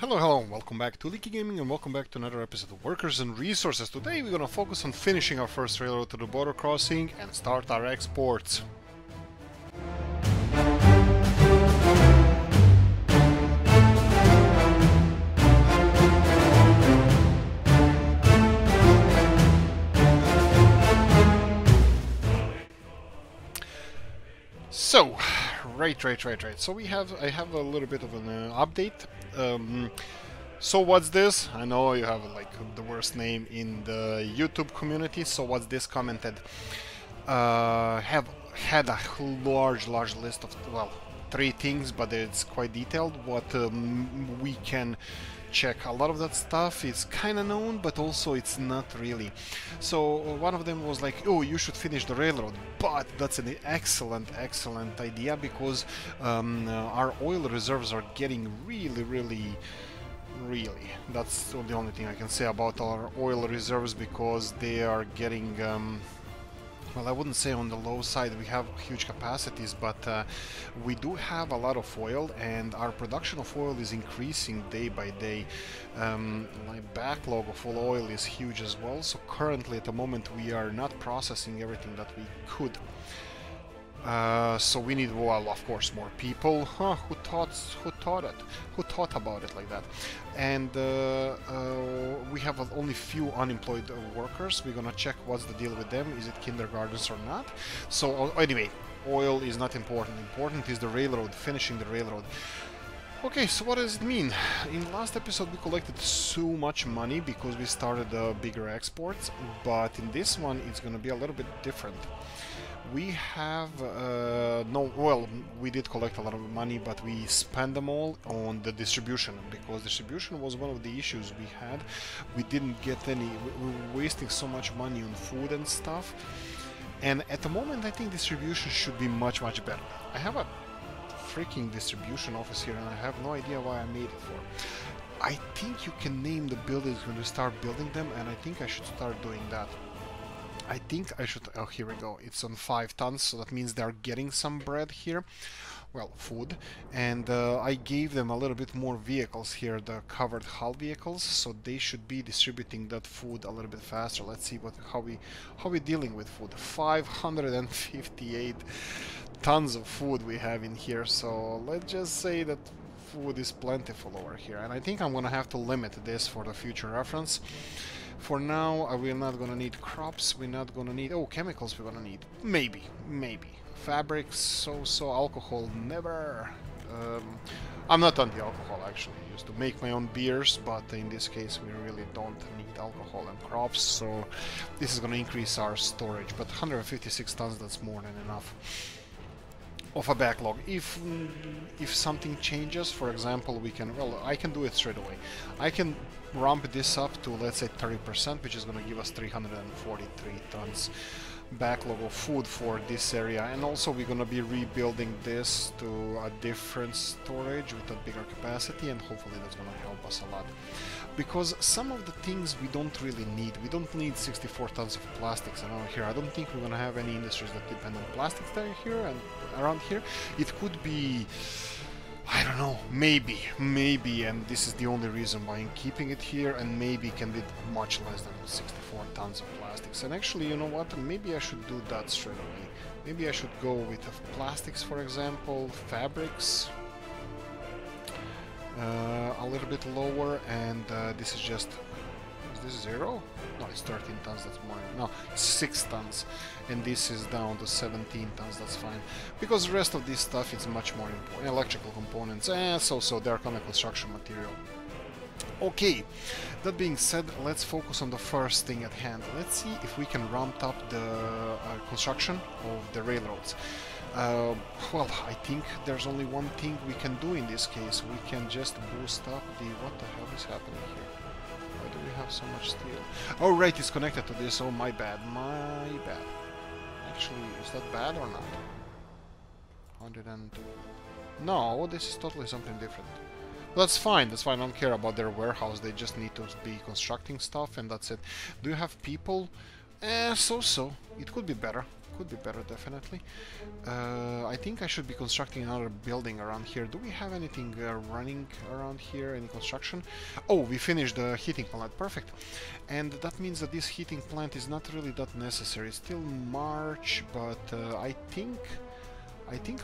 Hello and welcome back to Oolykee Gaming and welcome back to another episode of Workers and Resources. Today we're gonna focus on finishing our first railroad to the border crossing and start our exports. So, right. So I have a little bit of an update. So what's this? I know you have like the worst name in the YouTube community. So what's this commented? Have had a large list of, well, 3 things, but it's quite detailed. What we can check, a lot of that stuff is kind of known, but also it's not really. So one of them was like, oh, you should finish the railroad, but that's an excellent idea, because our oil reserves are getting really, that's the only thing I can say about our oil reserves, because they are getting well, I wouldn't say on the low side. We have huge capacities, but we do have a lot of oil, and our production of oil is increasing day by day. My backlog of oil is huge as well, so currently at the moment we are not processing everything that we could. So we need, well, of course, more people. Huh, who thought about it like that? And we have only few unemployed workers. We're gonna check what's the deal with them. Is it kindergartens or not? So anyway, oil is not important. Important is the railroad, finishing the railroad. Okay, so what does it mean? In last episode we collected so much money because we started bigger exports, but in this one it's gonna be a little bit different. We have we did collect a lot of money, but we spent them all on the distribution, because distribution was one of the issues we had. We didn't get any, we were wasting so much money on food and stuff, and at the moment I think distribution should be much better. I have a freaking distribution office here and I have no idea why I made it for. I think you can name the buildings when you start building them, and I think I should start doing that. I think I should, oh, here we go, it's on 5 tons, so that means they're getting some bread here, well, food, and I gave them a little bit more vehicles here, the covered hull vehicles, so they should be distributing that food a little bit faster. Let's see what how we dealing with food. 558 tons of food we have in here, so let's just say that food is plentiful over here, and I think I'm gonna have to limit this for the future reference. For now, we're not gonna need crops, we're not gonna need... oh, chemicals we're gonna need. Maybe. Fabrics, so alcohol, never. I'm not anti-alcohol, actually. I used to make my own beers, but in this case we really don't need alcohol and crops, so this is gonna increase our storage. But 156 tons, that's more than enough of a backlog. If something changes, for example, we can, well, I can do it straight away. I can ramp this up to, let's say, 30%, which is going to give us 343 tons backlog of food for this area. And also we're going to be rebuilding this to a different storage with a bigger capacity, and hopefully that's going to help us a lot, because some of the things we don't really need. We don't need 64 tons of plastics around here. I don't think we're going to have any industries that depend on plastics that are here and around here. It could be, I don't know, maybe, and this is the only reason why I'm keeping it here, and maybe can be much less than 64 tons of plastics. And actually, you know what, maybe I should do that straight away. Maybe I should go with plastics, for example, fabrics, a little bit lower, and this is just... is this 0? No, it's 13 tons, that's more. No, 6 tons. And this is down to 17 tons, that's fine. Because the rest of this stuff is much more important. Electrical components, and so they're kind of construction material. Okay, that being said, let's focus on the first thing at hand. Let's see if we can ramp up the construction of the railroads. Well, I think there's only one thing we can do in this case. We can just boost up the... what the hell is happening here? Why do we have so much steel? Oh, right, it's connected to this. Oh, my bad. Actually, is that bad or not? 102. No, this is totally something different. That's fine. I don't care about their warehouse. They just need to be constructing stuff, and that's it. Do you have people? So. It could be better. could be better, definitely. I think I should be constructing another building around here. Do we have anything running around here, any construction? Oh, we finished the heating plant, perfect. And that means that this heating plant is not really that necessary. It's still March, but I think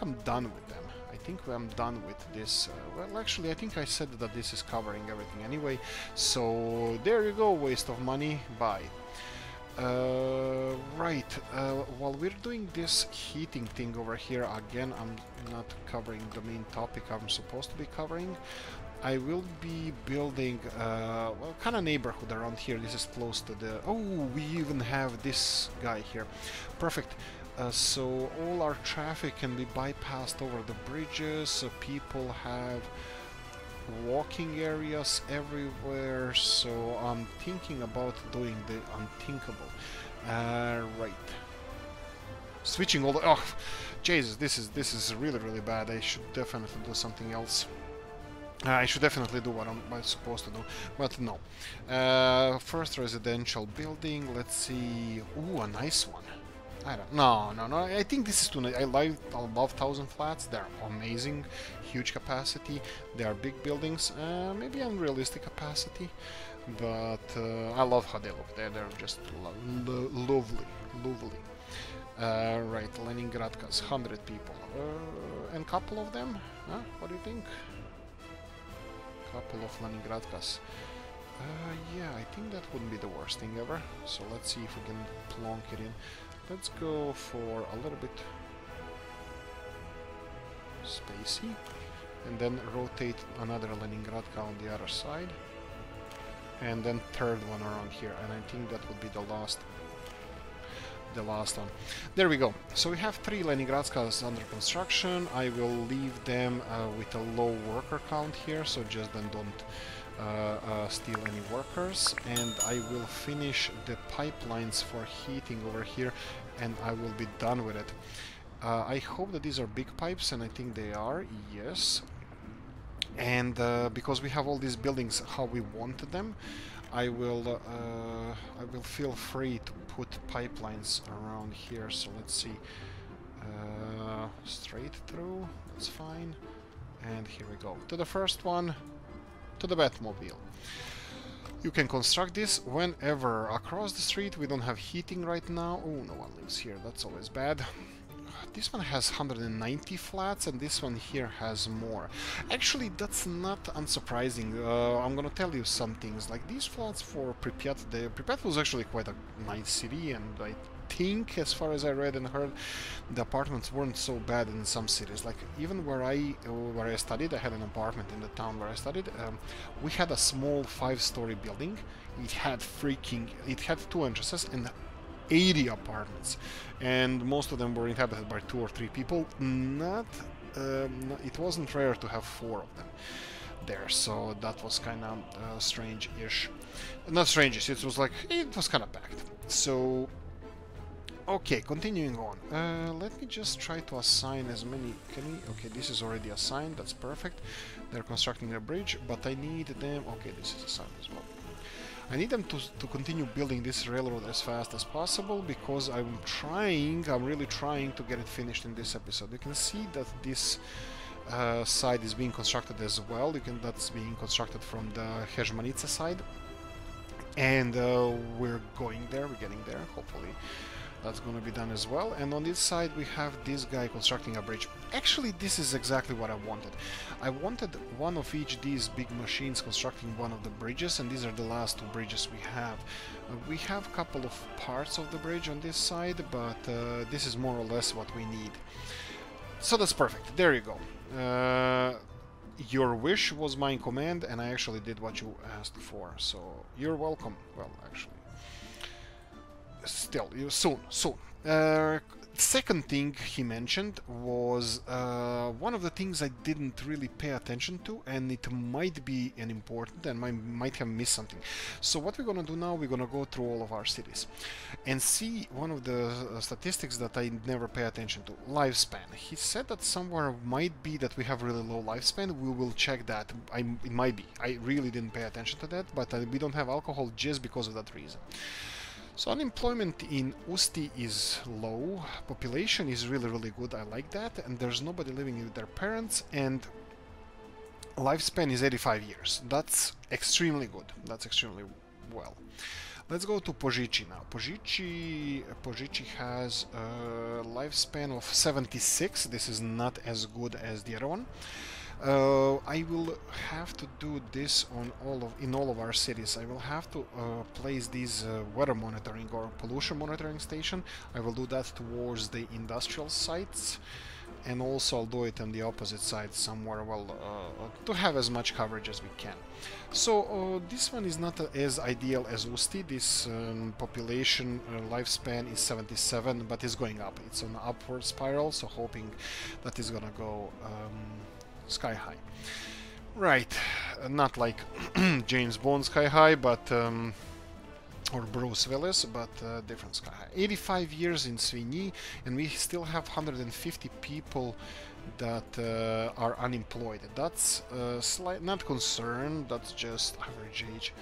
I'm done with them. I think I'm done with this. Well, actually, I think I said that this is covering everything anyway. So there you go, waste of money. Bye. Right. While we're doing this heating thing over here, again, I'm not covering the main topic I'm supposed to be covering. I will be building, well, kind of neighborhood around here. This is close to the... Oh, we even have this guy here. Perfect. So all our traffic can be bypassed over the bridges, so people have walking areas everywhere, so I'm thinking about doing the unthinkable. Right. Switching all the... Oh, Jesus, this is really, really bad. I should definitely do something else. I should definitely do what I'm supposed to do, but no. First residential building, let's see... Ooh, a nice one. I don't know. No. I think this is too nice. I like above 1,000 flats. They're amazing, huge capacity. They are big buildings. Maybe unrealistic capacity, but I love how they look. They're just lovely, lovely. Right, Leningradka's 100 people, and couple of them. Huh? What do you think? Couple of Leningradkas. Yeah, I think that wouldn't be the worst thing ever. So let's see if we can plonk it in. Let's go for a little bit spacey, and then rotate another Leningradka on the other side, and then third one around here, and I think that would be the last one. There we go. So we have 3 Leningradskas under construction. I will leave them with a low worker count here, so just then don't steal any workers, and I will finish the pipelines for heating over here, and I will be done with it. I hope that these are big pipes, and I think they are, yes. And because we have all these buildings how we wanted them, I will feel free to put pipelines around here. So let's see, straight through, that's fine. And here we go, to the first one, to the Batmobile. You can construct this whenever. Across the street we don't have heating right now. Oh, no one lives here, that's always bad. This one has 190 flats, and this one here has more. Actually, that's not unsurprising. I'm gonna tell you some things. Like these flats for Pripyat. Pripyat was actually quite a nice city, and I think, as far as I read and heard, the apartments weren't so bad in some cities. Like even where I studied, I had an apartment in the town where I studied. We had a small 5-story building. It had 2 entrances and 80 apartments, and most of them were inhabited by 2 or 3 people. It wasn't rare to have 4 of them there, so that was kind of strange-ish. Not strange-ish, it was kind of packed. So, okay, continuing on. Let me just try to assign as many. Can we? Okay, this is already assigned. That's perfect. They're constructing a bridge, but I need them. Okay, this is assigned as well. I need them to continue building this railroad as fast as possible, because I'm really trying to get it finished in this episode. You can see that this side is being constructed as well. That's being constructed from the Hermanice side, and we're going there. We're getting there. Hopefully, that's going to be done as well. And on this side, we have this guy constructing a bridge. Actually, this is exactly what I wanted. I wanted one of each these big machines constructing one of the bridges, and these are the last 2 bridges we have. We have a couple of parts of the bridge on this side, but this is more or less what we need. So that's perfect. There you go. Your wish was my command, and I actually did what you asked for. So you're welcome. Well, actually. Still, soon. Second thing he mentioned was one of the things I didn't really pay attention to, and it might be an important, and I might have missed something. So what we're gonna do now, we're gonna go through all of our cities and see one of the statistics that I never pay attention to, lifespan. He said that somewhere might be that we have really low lifespan. We will check that. It might be. I really didn't pay attention to that, but we don't have alcohol just because of that reason. So unemployment in Usti is low, population is really good, I like that, and there's nobody living with their parents, and lifespan is 85 years. That's extremely good, that's extremely well. Let's go to Požičí now. Požičí has a lifespan of 76, this is not as good as the other one. I will have to do this on all of our cities. I will have to place these weather monitoring or pollution monitoring station. I will do that towards the industrial sites, and also I'll do it on the opposite side somewhere, well, to have as much coverage as we can. So this one is not as ideal as Usti. This population lifespan is 77, but it's going up. It's on an upward spiral, so hoping that it's gonna go sky high. Right, not like James Bond sky high, but or Bruce Willis, but different sky high. 85 years in Sweeney, and we still have 150 people that are unemployed. That's not concern, that's just average age.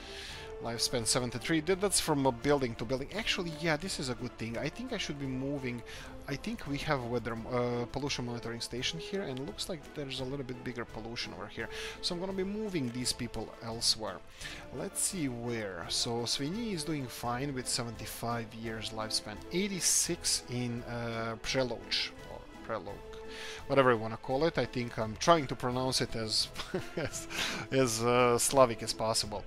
Lifespan 73, that's from a building to building. Actually, yeah, this is a good thing. I think I should be moving. I think we have weather pollution monitoring station here, and looks like there's a little bit bigger pollution over here. So I'm gonna be moving these people elsewhere. Let's see where. So Sweeney is doing fine with 75 years lifespan. 86 in Preloge, or Preloge, whatever you want to call it. I think I'm trying to pronounce it as as Slavic as possible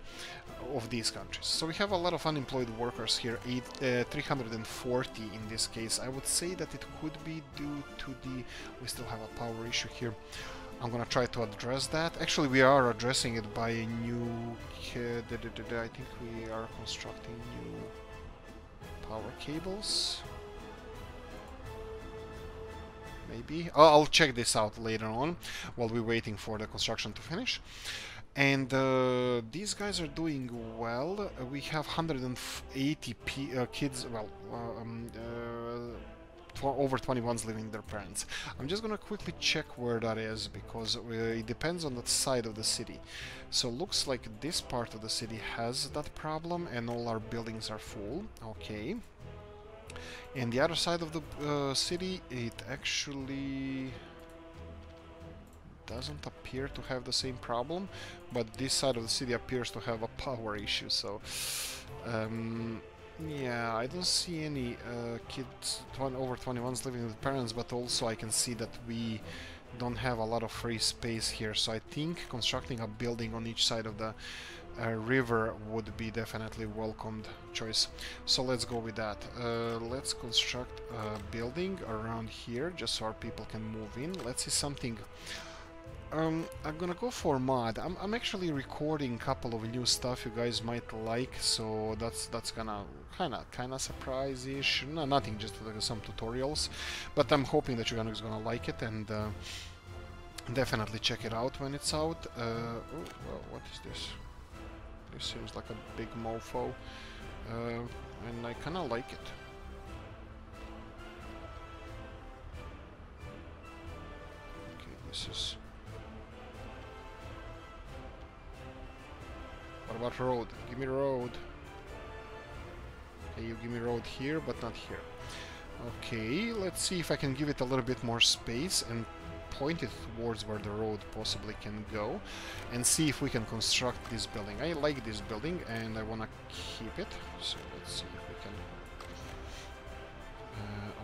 of these countries. So we have a lot of unemployed workers here, 340 in this case. I would say that it could be due to the... we still have a power issue here. I'm gonna try to address that. Actually, we are addressing it by a new... I think we are constructing new power cables. Maybe. I'll check this out later on while we're waiting for the construction to finish. And these guys are doing well. We have 180 kids, well, over 21s living with their parents. I'm just gonna quickly check where that is, because it depends on the side of the city. So looks like this part of the city has that problem, and all our buildings are full. Okay. And the other side of the city, it actually doesn't appear to have the same problem, but this side of the city appears to have a power issue. So yeah, I don't see any kids over 21s living with parents, but also I can see that we don't have a lot of free space here, so I think constructing a building on each side of the river would be definitely welcomed choice. So let's go with that. Let's construct a building around here just so our people can move in. Let's see something. I'm gonna go for mod. I'm actually recording a couple of new stuff you guys might like, so that's gonna kinda surprise-ish. No, nothing, just like some tutorials, but I'm hoping that you're gonna like it, and definitely check it out when it's out. Oh, well, what is this? It seems like a big mofo, and I kind of like it. Okay, this is... what about road? Give me road. Okay, you give me road here, but not here. Okay, let's see if I can give it a little bit more space and point it towards where the road possibly can go, and see if we can construct this building. I like this building and I want to keep it, so let's see if we can...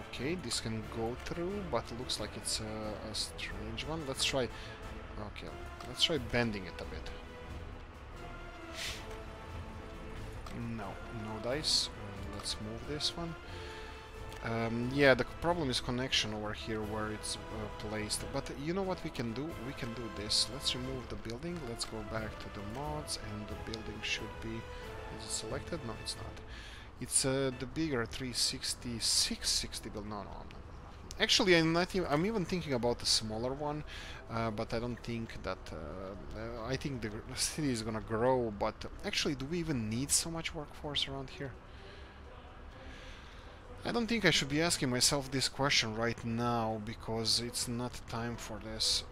okay, this can go through, but looks like it's a strange one. Let's try... okay, let's try bending it a bit. No dice. Let's move this one. Yeah, the problem is connection over here where it's placed, but you know what we can do? We can do this. Let's remove the building, let's go back to the mods, and the building should be... is it selected? No, it's not. It's the bigger 360, 660 build. No, no, no. Actually, I'm even thinking about the smaller one, but I don't think that... I think the city is gonna grow, but actually, do we even need so much workforce around here? I don't think I should be asking myself this question right now, because it's not time for this.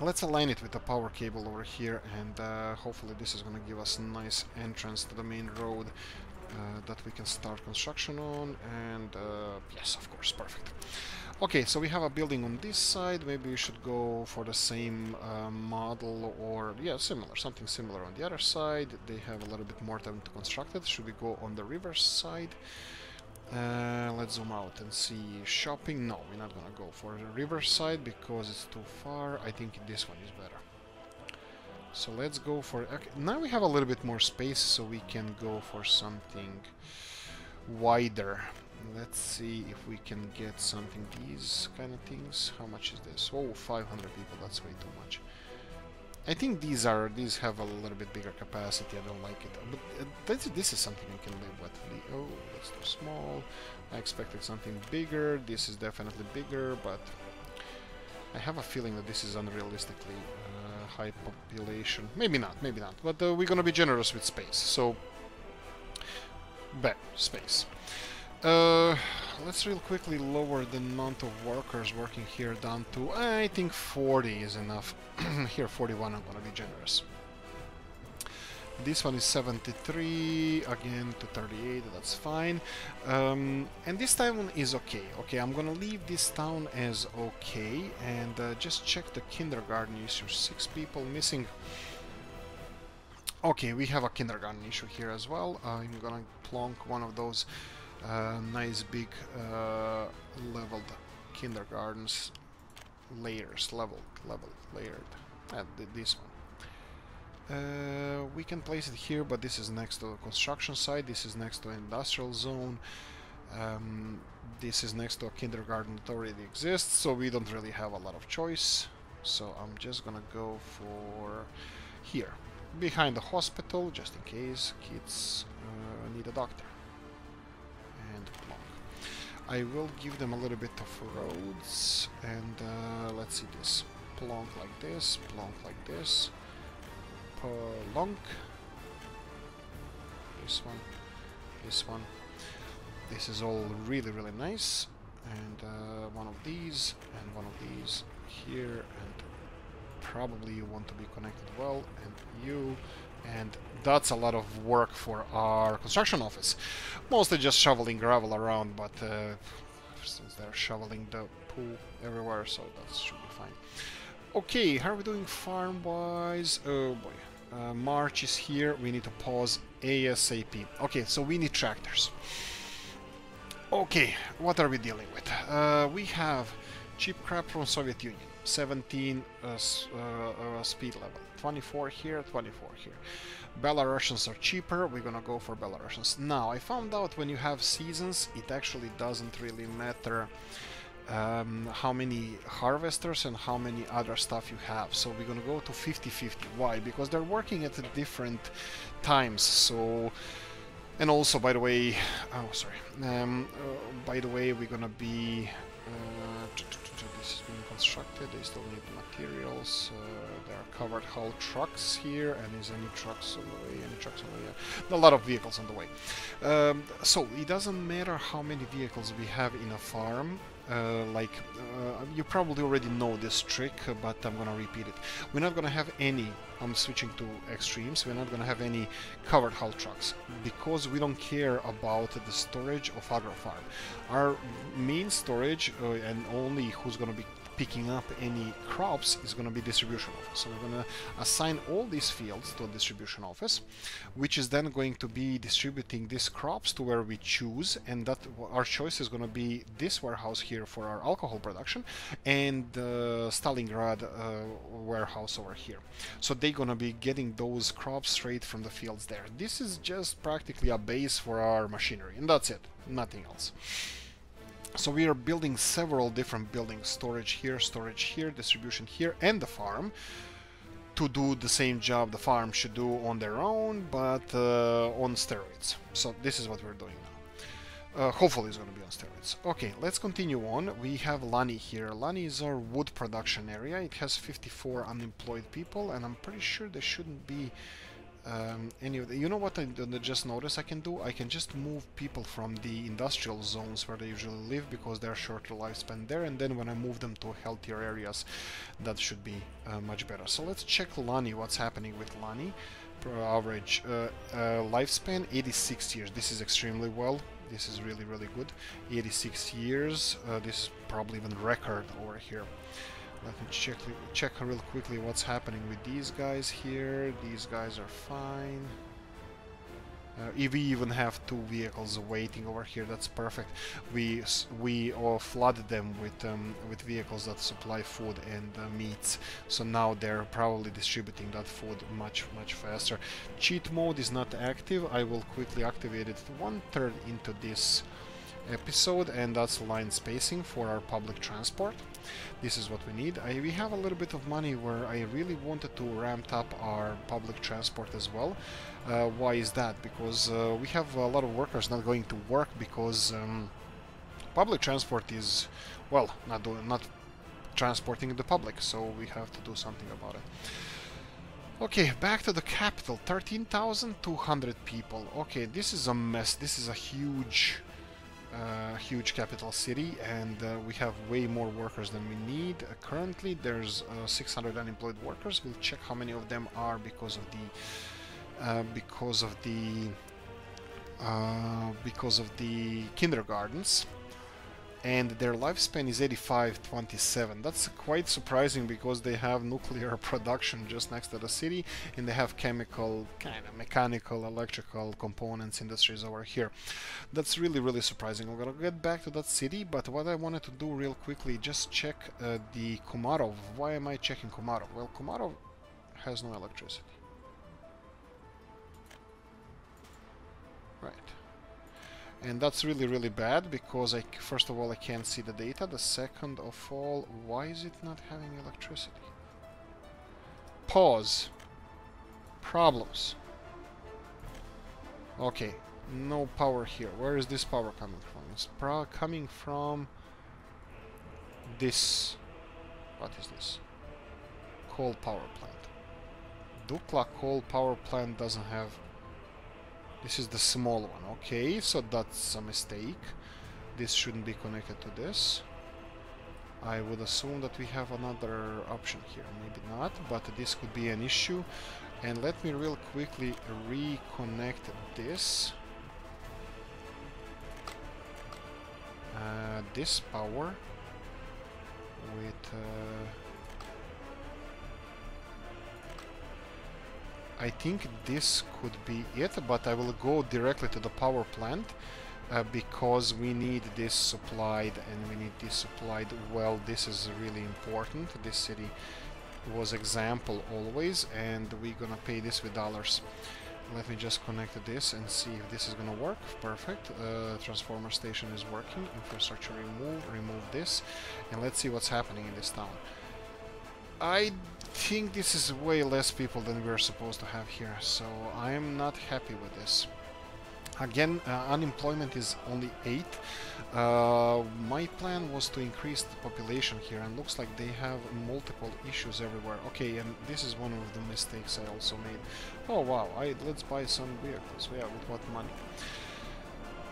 Let's align it with the power cable over here, and hopefully this is going to give us a nice entrance to the main road. that we can start construction on, and yes, of course, perfect. Okay, so we have a building on this side. Maybe we should go for the same model, or yeah, similar, something similar on the other side. They have a little bit more time to construct it. Should we go on the river side? Let's zoom out and see shopping. No, we're not gonna go for the river side because it's too far. I think this one is better. So let's go for... Okay, now we have a little bit more space, so we can go for something wider. Let's see if we can get something, these kind of things. How much is this? Oh, 500 people, that's way too much. I think these are, these have a little bit bigger capacity, I don't like it. But this is something I can live with. Oh, that's too small. I expected something bigger. This is definitely bigger, but I have a feeling that this is unrealistically high population. Maybe not, but we're gonna be generous with space, so... Bet, space. Let's real quickly lower the amount of workers working here down to, I think 40 is enough. Here 41, I'm gonna be generous. This one is 73, again to 38, that's fine. And this town is okay. Okay, I'm gonna leave this town as okay, and just check the kindergarten issue. 6 people missing. Okay, we have a kindergarten issue here as well. I'm gonna plonk one of those nice big leveled kindergartens. Layers, leveled, layered. This one. We can place it here, but this is next to the construction site, this is next to industrial zone, this is next to a kindergarten that already exists, so we don't really have a lot of choice. So I'm just gonna go for here, behind the hospital, just in case kids need a doctor. And block. I will give them a little bit of roads, and let's see this. Plonk like this, plonk like this. Long. This one, this one. This is all really, really nice. And one of these, and one of these here. And probably you want to be connected well. And you. And that's a lot of work for our construction office. Mostly just shoveling gravel around, but since they're shoveling the poo everywhere, so that should be fine. Okay, how are we doing farm-wise? Oh boy. March is here, we need to pause ASAP. Okay, so we need tractors. Okay, what are we dealing with? We have cheap crap from Soviet Union. 17 speed level. 24 here, 24 here. Belarusians are cheaper, we're gonna go for Belarusians. Now, I found out when you have seasons, it actually doesn't really matter how many harvesters and how many other stuff you have. So we're gonna go to 50-50. Why? Because they're working at different times. So, and also, by the way, oh sorry. By the way, we're gonna be this is being constructed. They still need materials. There are covered hull trucks here, and is any trucks on the way? Any trucks on the way? A lot of vehicles on the way. So it doesn't matter how many vehicles we have in a farm. You probably already know this trick, but I'm gonna repeat it. We're not gonna have any, I'm switching to extremes, we're not gonna have any covered hull trucks, because we don't care about the storage of agro farm. Our main storage, and only who's gonna be picking up any crops, is gonna be distribution office. So we're gonna assign all these fields to a distribution office, which is then going to be distributing these crops to where we choose, and that our choice is gonna be this warehouse here for our alcohol production, and the Stalingrad warehouse over here. So they're gonna be getting those crops straight from the fields there. This is just practically a base for our machinery, and that's it, nothing else. So we are building several different buildings, storage here, distribution here, and the farm, to do the same job the farm should do on their own, but on steroids. So this is what we're doing now. Hopefully it's going to be on steroids. Okay, let's continue on. We have Lani here. Lani is our wood production area. It has 54 unemployed people, and I'm pretty sure there shouldn't be... you know what I just noticed I can do? I can just move people from the industrial zones where they usually live, because they're shorter lifespan there, and then when I move them to healthier areas, that should be much better. So let's check Lani, what's happening with Lani. average lifespan 86 years. This is extremely well. This is really, really good. 86 years. This is probably even record over here. Let me check real quickly what's happening with these guys here. These guys are fine. We even have two vehicles waiting over here. That's perfect. We flooded them with vehicles that supply food and meats. So now they're probably distributing that food much faster. Cheat mode is not active. I will quickly activate it 1/3 into this episode, and that's line spacing for our public transport. This is what we need. We have a little bit of money where I really wanted to ramp up our public transport as well. Why is that? Because we have a lot of workers not going to work because public transport is, well, not transporting the public, so we have to do something about it. Okay, back to the capital. 13,200 people. Okay, this is a mess. This is a huge capital city, and we have way more workers than we need. Currently there's 600 unemployed workers. We'll check how many of them are because of the kindergartens, and their lifespan is 85-27. That's quite surprising because they have nuclear production just next to the city, and they have chemical, kind of mechanical, electrical components industries over here. That's really, really surprising. We're gonna get back to that city, but what I wanted to do real quickly, just check the Komarov. Why am I checking Komarov? Well, Komarov has no electricity. Right. And that's really, really bad because I, first of all, I can't see the data. The second of all, why is it not having electricity? Pause. Problems. Okay, no power here. Where is this power coming from? It's coming from this. What is this? Coal power plant. Dukla coal power plant doesn't have. This is the small one. Okay, so that's a mistake. This shouldn't be connected to this. I would assume that we have another option here. Maybe not, but this could be an issue. And let me real quickly reconnect this. This power with... I think this could be it, but I will go directly to the power plant because we need this supplied, and we need this supplied well. This is really important. This city was example always, and we're gonna pay this with dollars. Let me just connect this and see if this is gonna work. Perfect. Transformer station is working. Infrastructure remove this, and let's see what's happening in this town. I think this is way less people than we're supposed to have here, so I'm not happy with this. Again, unemployment is only 8. My plan was to increase the population here, and looks like they have multiple issues everywhere. Okay, and this is one of the mistakes I also made. Oh wow, let's buy some vehicles. Yeah, with what money?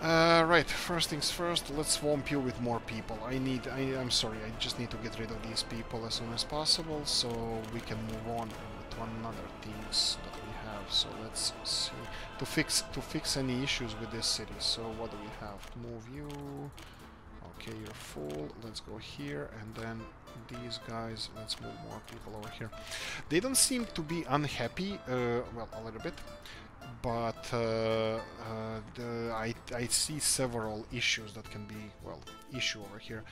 Right, first things first, let's swamp you with more people. I'm sorry, I just need to get rid of these people as soon as possible so we can move on with one another things that we have. So let's see, to fix any issues with this city. So what do we have? Move you. Okay, you're full. Let's go here, and then these guys. Let's move more people over here. They don't seem to be unhappy, well, a little bit. But I see several issues that can be, well, issue over here.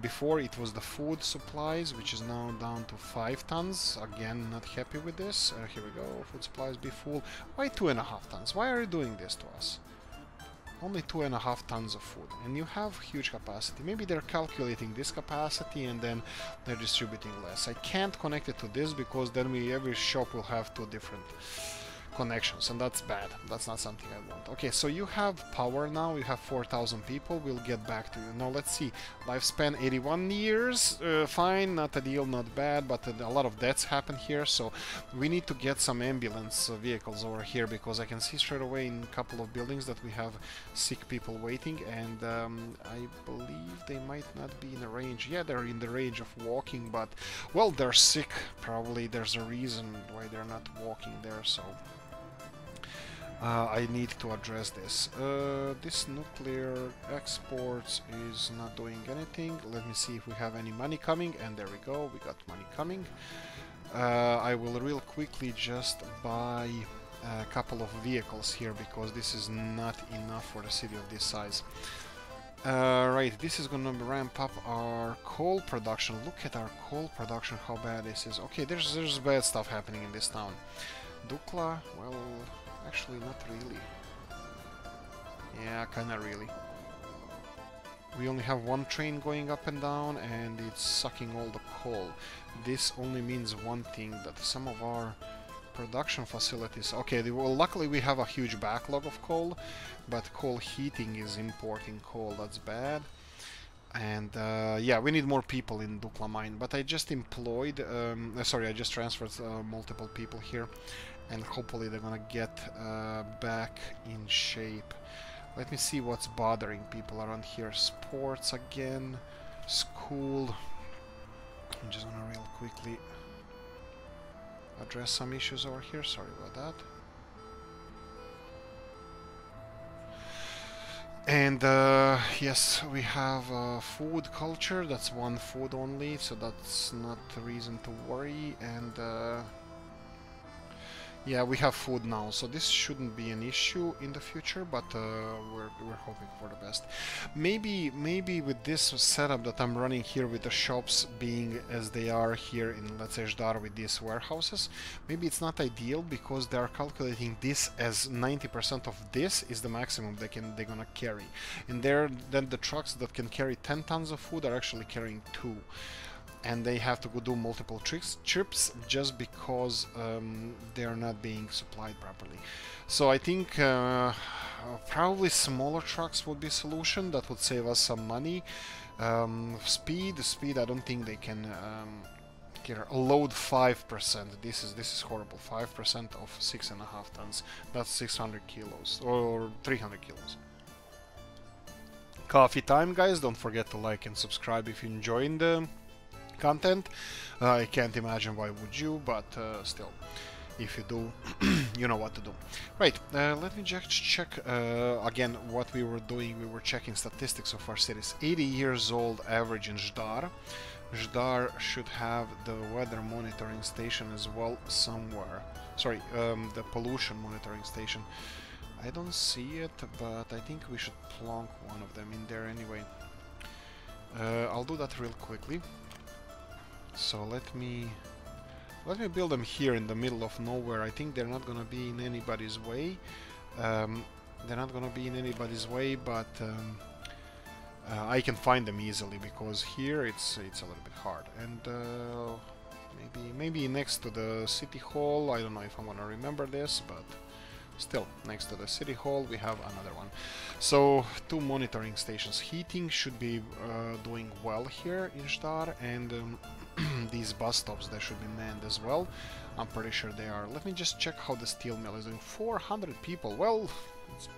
Before it was the food supplies, which is now down to 5 tons. Again, not happy with this. Here we go, food supplies be full. Why 2.5 tons? Why are you doing this to us? Only 2.5 tons of food, and you have huge capacity. Maybe they're calculating this capacity and then they're distributing less. I can't connect it to this because then every shop will have two different connections, and that's bad. That's not something I want. Okay, so you have power now, you have 4,000 people, we'll get back to you. Now let's see, lifespan 81 years, fine, not a deal, not bad, but a lot of deaths happen here, so we need to get some ambulance vehicles over here, because I can see straight away in a couple of buildings that we have sick people waiting, and I believe they might not be in the range. Yeah, they're in the range of walking, but, well, they're sick, probably there's a reason why they're not walking there, so... I need to address this. This nuclear exports is not doing anything. Let me see if we have any money coming, and there we go, we got money coming. I will real quickly just buy a couple of vehicles here, because this is not enough for a city of this size. Right, this is gonna ramp up our coal production. Look at our coal production, how bad this is. Okay, there's bad stuff happening in this town. Dukla, well... actually, not really. Yeah, kinda really. We only have one train going up and down, and it's sucking all the coal. This only means one thing, that some of our production facilities... Okay, well, luckily we have a huge backlog of coal, but coal heating is importing coal, that's bad. And yeah, we need more people in Dukla mine, but I just employed... sorry, I just transferred multiple people here. And hopefully they're gonna get back in shape. Let me see what's bothering people around here. Sports again, school. I'm just gonna real quickly address some issues over here. Sorry about that. And yes, we have food culture. That's one food only, so that's not a reason to worry. And yeah, we have food now, so this shouldn't be an issue in the future, but we're hoping for the best. Maybe with this setup that I'm running here, with the shops being as they are here in, let's say, Ždar, with these warehouses, maybe it's not ideal, because they are calculating this as 90% of this is the maximum they're gonna carry, and then the trucks that can carry 10 tons of food are actually carrying 2. And they have to go do multiple trips just because they're not being supplied properly. So I think probably smaller trucks would be a solution that would save us some money. Speed, I don't think they can load 5%. This is horrible. 5% of 6.5 tons. That's 600 kilos or 300 kilos. Coffee time, guys! Don't forget to like and subscribe if you're enjoying the content. I can't imagine why would you, but still, if you do, you know what to do. Right, let me just check again what we were doing. We were checking statistics of our cities. 80 years old average in Ždar. Ždar should have the weather monitoring station as well somewhere. Sorry, the pollution monitoring station. I don't see it, but I think we should plonk one of them in there anyway. I'll do that real quickly. So let me build them here in the middle of nowhere. I think they're not gonna be in anybody's way. They're not gonna be in anybody's way, but I can find them easily, because here it's a little bit hard. And maybe next to the city hall. I don't know if I'm gonna remember this, but still, next to the city hall we have another one. So 2 monitoring stations. Heating should be doing well here in Ždar, and these bus stops, they should be manned as well. I'm pretty sure they are. Let me just check how the steel mill is doing. 400 people. Well, it's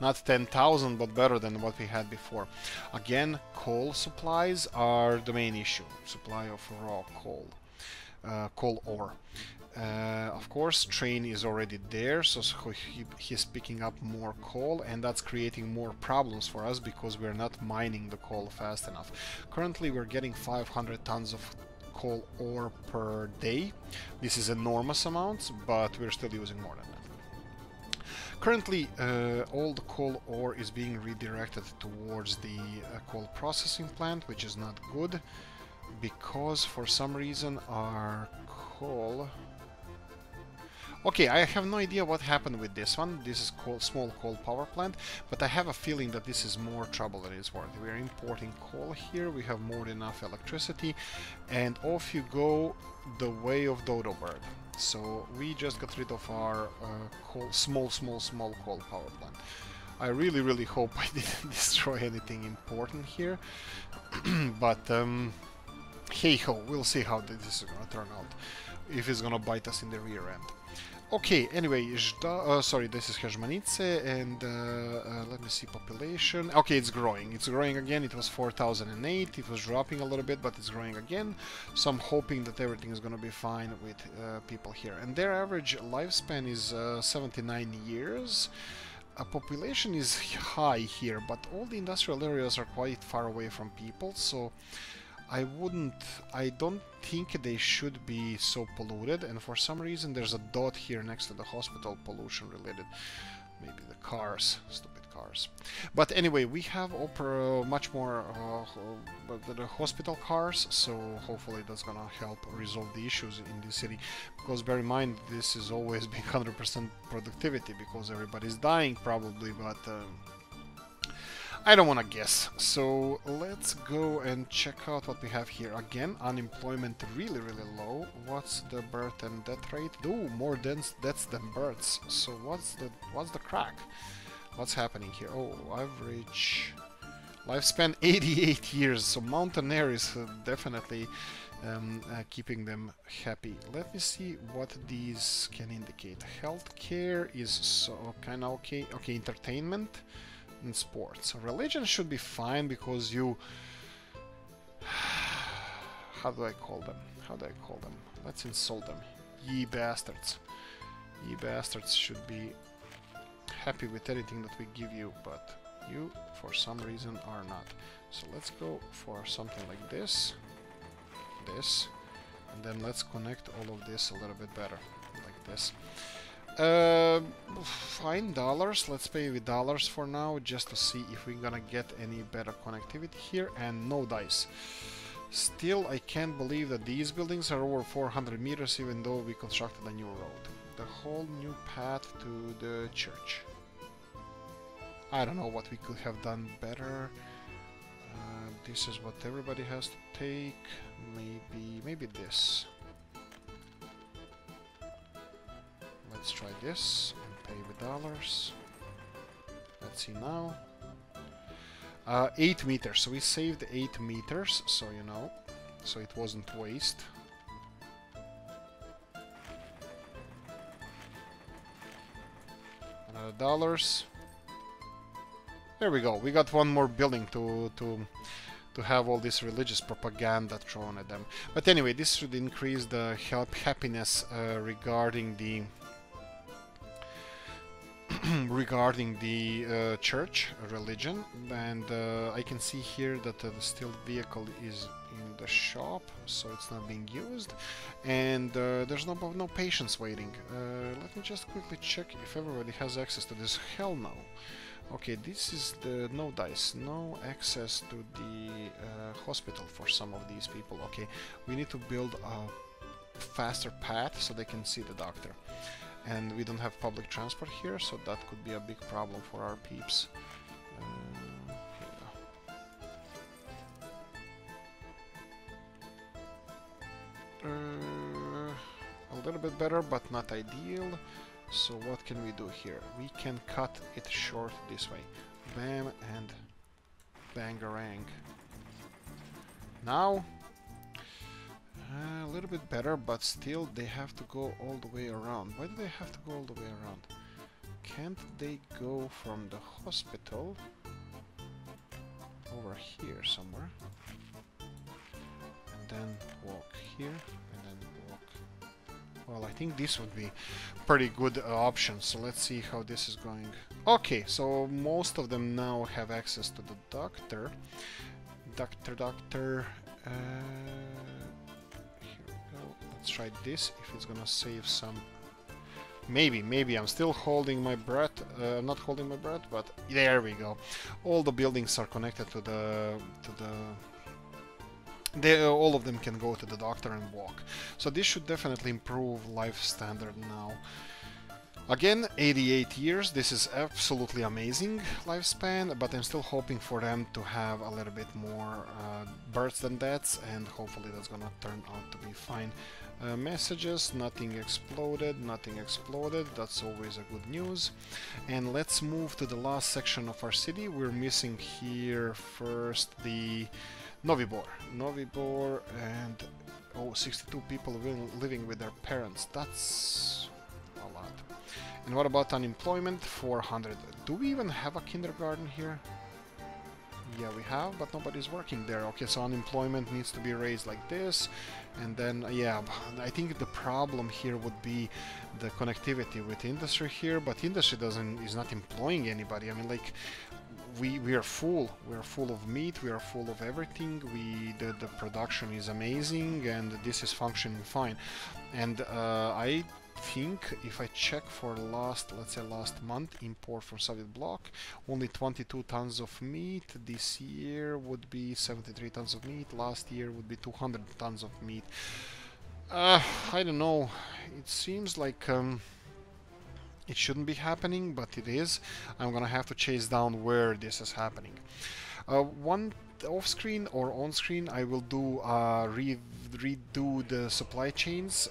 not 10,000, but better than what we had before. Again, coal supplies are the main issue. Supply of raw coal, coal ore. Of course, train is already there, so he's picking up more coal, and that's creating more problems for us, because we're not mining the coal fast enough. Currently, we're getting 500 tons of coal ore per day. This is enormous amounts, but we're still using more than that. Currently, all the coal ore is being redirected towards the coal processing plant, which is not good, because for some reason our coal... Okay, I have no idea what happened with this one. This is coal, small coal power plant, but I have a feeling that this is more trouble than it's worth. We're importing coal here, we have more than enough electricity, and off you go the way of Dodo Bird. So we just got rid of our small coal power plant. I really hope I didn't destroy anything important here, but hey ho, we'll see how this is gonna turn out, if it's gonna bite us in the rear end. Okay, anyway, sorry, this is Hermanice, and let me see population. Okay, it's growing again. It was 4,008, it was dropping a little bit, but it's growing again. So I'm hoping that everything is going to be fine with people here. And their average lifespan is 79 years. Population is high here, but all the industrial areas are quite far away from people, so I don't think they should be so polluted, and for some reason there's a dot here next to the hospital, pollution related. Maybe the cars, stupid cars. But anyway, we have much more the hospital cars, so hopefully that's gonna help resolve the issues in the city. Because bear in mind, this is always been 100% productivity, because everybody's dying probably, but I don't want to guess. So let's go and check out what we have here. Again, unemployment really low. What's the birth and death rate? Ooh, more deaths than births. So what's the crack? What's happening here? Oh, average lifespan 88 years. So mountain air is definitely keeping them happy. Let me see what these can indicate. Healthcare is so kind of okay. Okay, entertainment. In sports. Religion should be fine because you... How do I call them? How do I call them? Let's insult them. Ye bastards. Ye bastards should be happy with anything that we give you, but you for some reason are not. So let's go for something like this. This. And then let's connect all of this a little bit better. Like this. Fine, dollars. Let's pay with dollars for now, just to see if we're gonna get any better connectivity here. And no dice. Still, I can't believe that these buildings are over 400 meters, even though we constructed a new road. The whole new path to the church. I don't know what we could have done better. This is what everybody has to take. Maybe this. Let's try this and pay with dollars. Let's see now. 8 meters. So we saved 8 meters. So you know, so it wasn't waste. Another dollars. There we go. We got one more building to have all this religious propaganda thrown at them. But anyway, this should increase the happiness regarding the. Regarding the church religion, and I can see here that the still vehicle is in the shop, so it's not being used, and there's no patients waiting. Let me just quickly check if everybody has access to this. Hell no. Okay, this is the no dice, no access to the hospital for some of these people. Okay, we need to build a faster path so they can see the doctor. And we don't have public transport here, so that could be a big problem for our peeps. Here we go. A little bit better, but not ideal. So what can we do here? We can cut it short this way. Bam and bangarang. Now... a little bit better, but still they have to go all the way around. Why do they have to go all the way around? Can't they go from the hospital over here somewhere? And then walk here, and then walk... Well, I think this would be pretty good option, so let's see how this is going. Okay, so most of them now have access to the doctor. Let's try this, if it's gonna save some... Maybe I'm still holding my breath, not holding my breath, but there we go. All the buildings are connected to all of them can go to the doctor and walk. So this should definitely improve life standard now. Again, 88 years, this is absolutely amazing lifespan, but I'm still hoping for them to have a little bit more births than deaths, and hopefully that's gonna turn out to be fine. messages, nothing exploded, that's always a good news. And let's move to the last section of our city. We're missing here first the Novibor, and oh, 62 people living with their parents. That's a lot. And what about unemployment? 400. Do we even have a kindergarten here? Yeah, we have, but nobody's working there. Okay, so unemployment needs to be raised like this. And then, yeah, I think the problem here would be the connectivity with industry here, but industry is not employing anybody. I mean, like, we are full. We are full of meat, we are full of everything. The production is amazing, and this is functioning fine. And I think if I check for let's say last month import from Soviet bloc, only 22 tons of meat. This year would be 73 tons of meat. Last year would be 200 tons of meat. I don't know, it seems like it shouldn't be happening, but it is. I'm gonna have to chase down where this is happening. One off-screen or on-screen, I will do redo the supply chains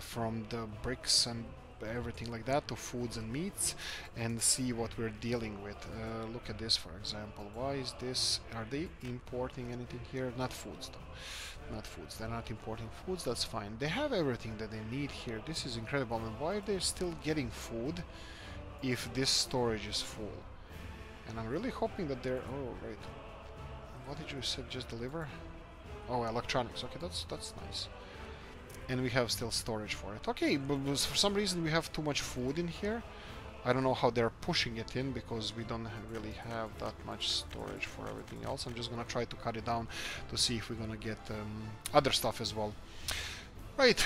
from the bricks and everything like that to foods and meats, and see what we're dealing with. Look at this, for example. Why is this? Are they importing anything here? Not foods, though. Not foods. They're not importing foods. That's fine. They have everything that they need here. This is incredible. And why are they still getting food if this storage is full? And I'm really hoping that they're... Oh, right. What did you say? Just deliver? Oh, electronics. Okay, that's nice. And we have still storage for it. Okay, but for some reason we have too much food in here. I don't know how they're pushing it in, because we don't really have that much storage for everything else. I'm just gonna try to cut it down to see if we're gonna get other stuff as well. Right,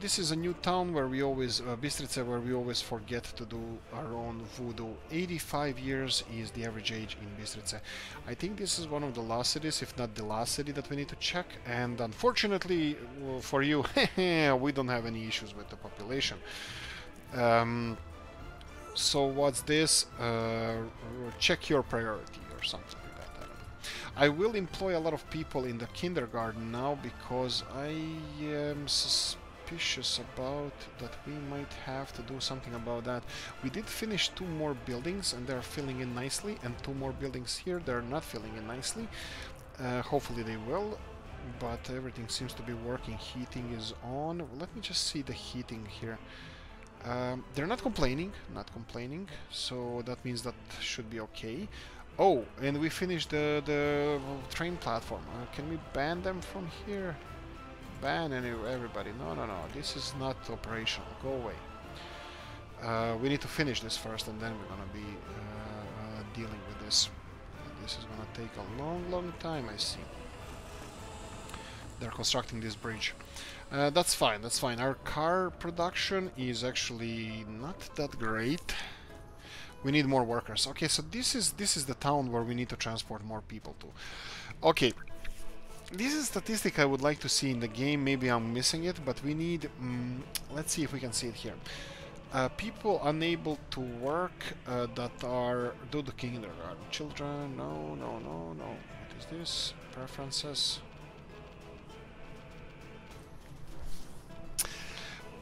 this is a new town where we always, Bistritsa, where we always forget to do our own voodoo. 85 years is the average age in Bistritsa. I think this is one of the last cities, if not the last city, that we need to check. And unfortunately for you, we don't have any issues with the population. So what's this? Check your priority or something. I will employ a lot of people in the kindergarten now, because I am suspicious about that we might have to do something about that. We did finish 2 more buildings and they're filling in nicely, and 2 more buildings here, they're not filling in nicely. Hopefully they will, but everything seems to be working. Heating is on. Let me just see the heating here. They're not complaining, so that means that should be okay. Oh, and we finished the train platform. Can we ban them from here? Ban everybody. No, this is not operational. Go away. We need to finish this first, and then we're gonna be dealing with this. This is gonna take a long time, I see. They're constructing this bridge. That's fine, that's fine. Our car production is actually not that great. We need more workers. Okay, so this is the town where we need to transport more people to. Okay, this is a statistic I would like to see in the game. Maybe I'm missing it, but we need... let's see if we can see it here. People unable to work that are... Do the kindergarten. Children, no. What is this? Preferences.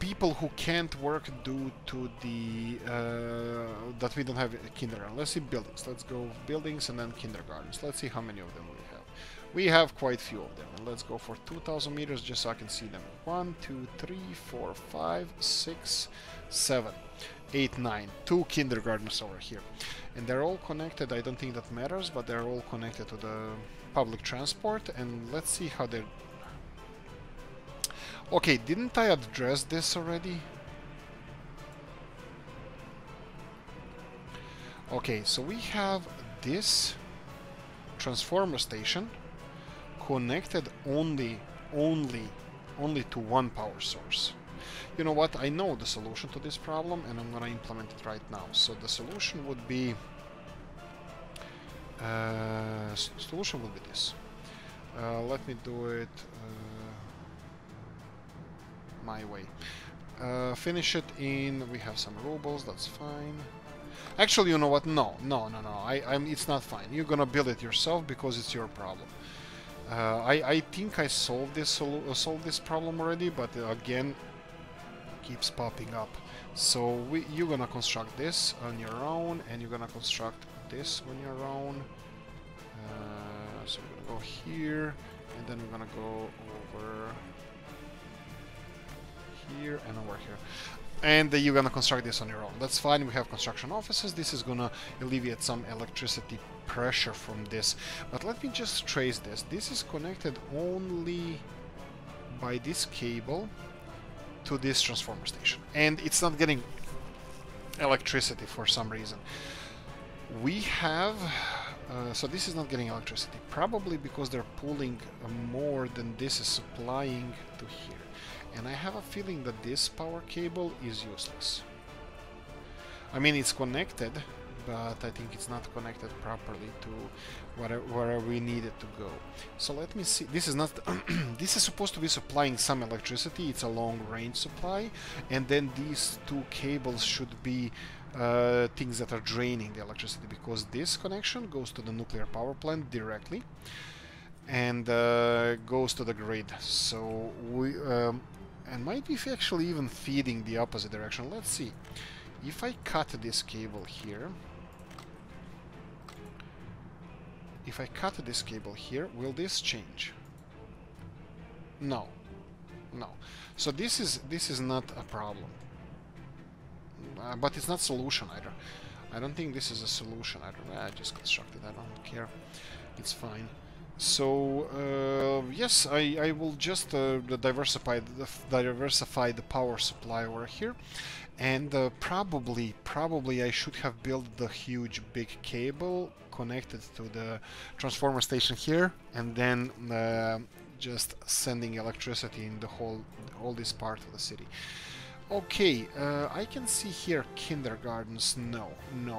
People who can't work due to the that we don't have a kindergarten. Let's see buildings. Let's go buildings and then kindergartens. Let's see how many of them we have. We have quite few of them. And let's go for 2,000 meters just so I can see them. 1, 2, 3, 4, 5, 6, 7, 8, 9. 2 kindergartens over here, and they're all connected. I don't think that matters, but they're all connected to the public transport. And let's see how they're... Okay, didn't I address this already? Okay, so we have this transformer station connected only to one power source. You know what? I know the solution to this problem, and I'm gonna implement it right now. So the solution would be... solution would be this. Let me do it... my way. Finish it in... We have some rubles, that's fine. Actually, you know what? No. It's not fine. You're gonna build it yourself because it's your problem. I think I solved this problem already, but again, keeps popping up. So you're gonna construct this on your own, and you're gonna construct this on your own. So we're gonna go here, and then we're gonna go over here and over here. And you're gonna construct this on your own. That's fine, we have construction offices. This is gonna alleviate some electricity pressure from this. But let me just trace this. This is connected only by this cable to this transformer station. And it's not getting electricity for some reason. We have... so this is not getting electricity. Probably because they're pulling more than this is supplying to here. And I have a feeling that this power cable is useless. I mean, it's connected, but I think it's not connected properly to where we need it to go. So let me see. This is not. This is supposed to be supplying some electricity. It's a long-range supply, and then these two cables should be things that are draining the electricity, because this connection goes to the nuclear power plant directly, and goes to the grid. So we. And might be actually even feeding the opposite direction. Let's see. If I cut this cable here... If I cut this cable here, will this change? No. No. So this is not a problem. But it's not a solution either. I don't think this is a solution either. I just constructed it. I don't care. It's fine. So yes, I will just diversify the power supply over here, and probably I should have built the huge big cable connected to the transformer station here, and then just sending electricity in the whole this part of the city. Okay, I can see here kindergartens. No,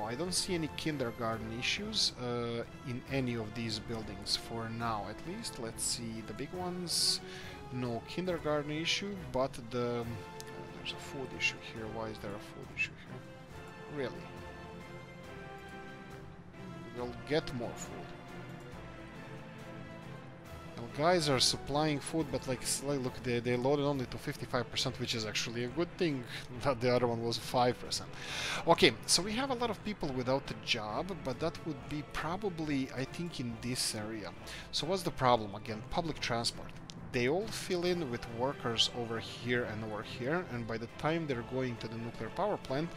I don't see any kindergarten issues in any of these buildings for now, at least. Let's see the big ones. No kindergarten issue, but the there's a food issue here. Why is there a food issue here? Really? We'll get more food. Guys are supplying food, but like look, they loaded only to 55%, which is actually a good thing that the other one was 5%. Okay, so we have a lot of people without a job, but that would be probably, I think, in this area. So what's the problem again? Public transport. They all fill in with workers over here and over here, and by the time they're going to the nuclear power plant,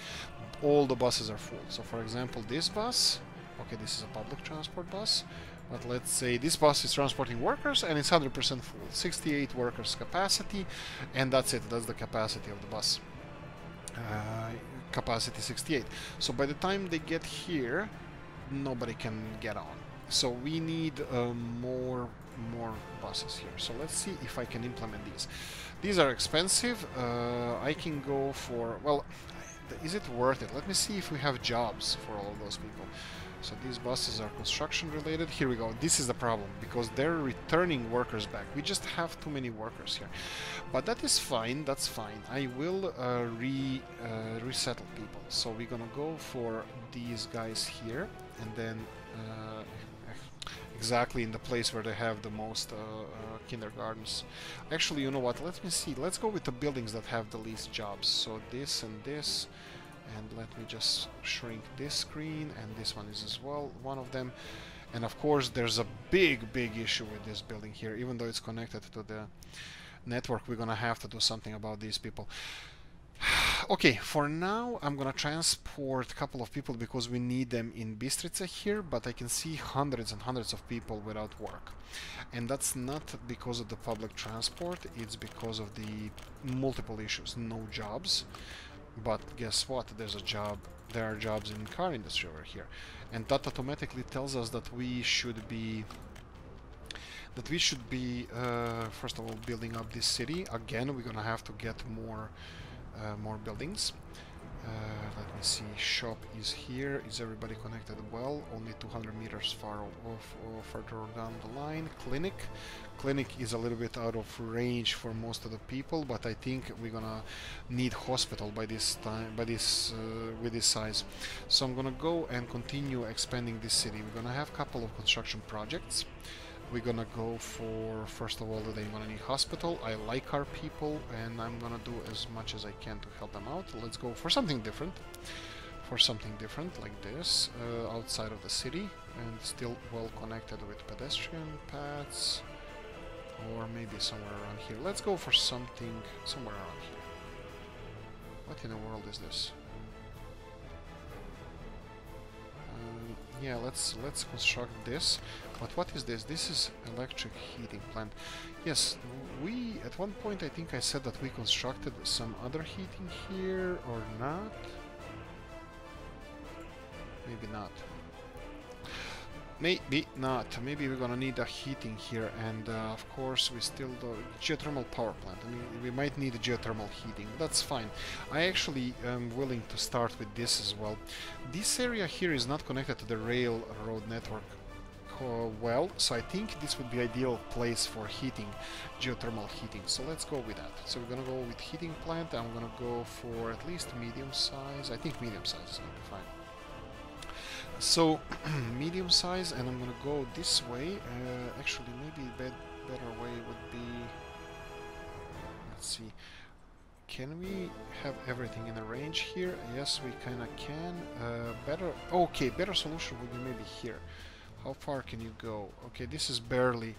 all the buses are full. So for example, this bus, okay, this is a public transport bus. But let's say this bus is transporting workers, and it's 100% full. 68 workers capacity, and that's it. That's the capacity of the bus. Capacity 68. So by the time they get here, nobody can get on. So we need more buses here. So let's see if I can implement these. These are expensive. I can go for... Well, is it worth it? Let me see if we have jobs for all of those people. So these buses are construction related. Here we go. This is the problem, because they're returning workers back. We just have too many workers here. But that is fine. That's fine. I will resettle people. So we're gonna go for these guys here, and then exactly in the place where they have the most kindergartens. Actually, you know what? Let me see. Let's go with the buildings that have the least jobs. So this and this. And let me just shrink this screen, and this one is as well one of them. And of course there's a big issue with this building here. Even though it's connected to the network, we're gonna have to do something about these people. Okay, for now I'm gonna transport a couple of people because we need them in Bistritsa here, but I can see hundreds and hundreds of people without work. And that's not because of the public transport, it's because of the multiple issues. No jobs. But guess what? There's a job. There are jobs in car industry over here, and that automatically tells us that we should be first of all building up this city again. We're gonna have to get more buildings. Let me see. Shop is here. Is everybody connected? Well, only 200 meters further down the line. Clinic is a little bit out of range for most of the people, but I think we're gonna need hospital by this time, with this size. So I'm gonna go and continue expanding this city. We're gonna have a couple of construction projects. We're gonna go for, first of all, the Damonani Hospital. I like our people, and I'm gonna do as much as I can to help them out. Let's go for something different. For something different, like this, outside of the city, and still well connected with pedestrian paths, or maybe somewhere around here. Let's go for something somewhere around here. What in the world is this? Yeah, let's construct this. But what is this? This is electric heating plant. Yes, we at one point I think I said that we constructed some other heating here or not. Maybe not. Maybe not. Maybe we're gonna need a heating here, and of course we still do geothermal power plant. I mean, we might need a geothermal heating. That's fine. I actually am willing to start with this as well. This area here is not connected to the railroad network well, so I think this would be ideal place for heating, geothermal heating. So let's go with that. So we're gonna go with heating plant. I'm gonna go for at least medium size. I think medium size is gonna be fine. So, medium size, and I'm gonna go this way. Actually, maybe a better way would be... Let's see. Can we have everything in a range here? Yes, we kinda can. Better... Okay, better solution would be maybe here. How far can you go? Okay, this is barely